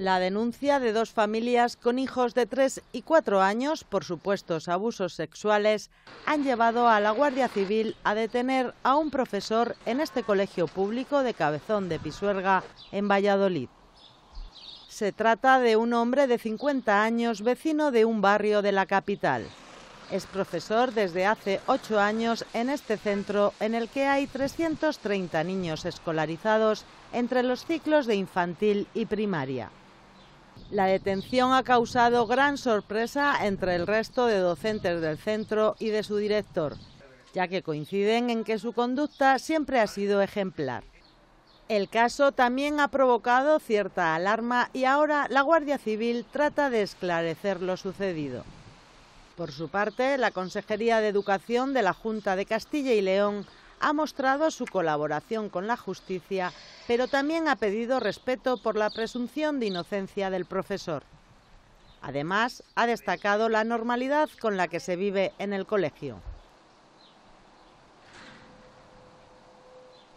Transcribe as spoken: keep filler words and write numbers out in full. la denuncia de dos familias con hijos de tres y cuatro años por supuestos abusos sexuales han llevado a la Guardia Civil a detener a un profesor en este colegio público de Cabezón de Pisuerga, en Valladolid. Se trata de un hombre de cincuenta años, vecino de un barrio de la capital. Es profesor desde hace ocho años en este centro, en el que hay trescientos treinta niños escolarizados entre los ciclos de infantil y primaria. La detención ha causado gran sorpresa entre el resto de docentes del centro y de su director, ya que coinciden en que su conducta siempre ha sido ejemplar. El caso también ha provocado cierta alarma y ahora la Guardia Civil trata de esclarecer lo sucedido. Por su parte, la Consejería de Educación de la Junta de Castilla y León ha mostrado su colaboración con la justicia, pero también ha pedido respeto por la presunción de inocencia del profesor. Además, ha destacado la normalidad con la que se vive en el colegio.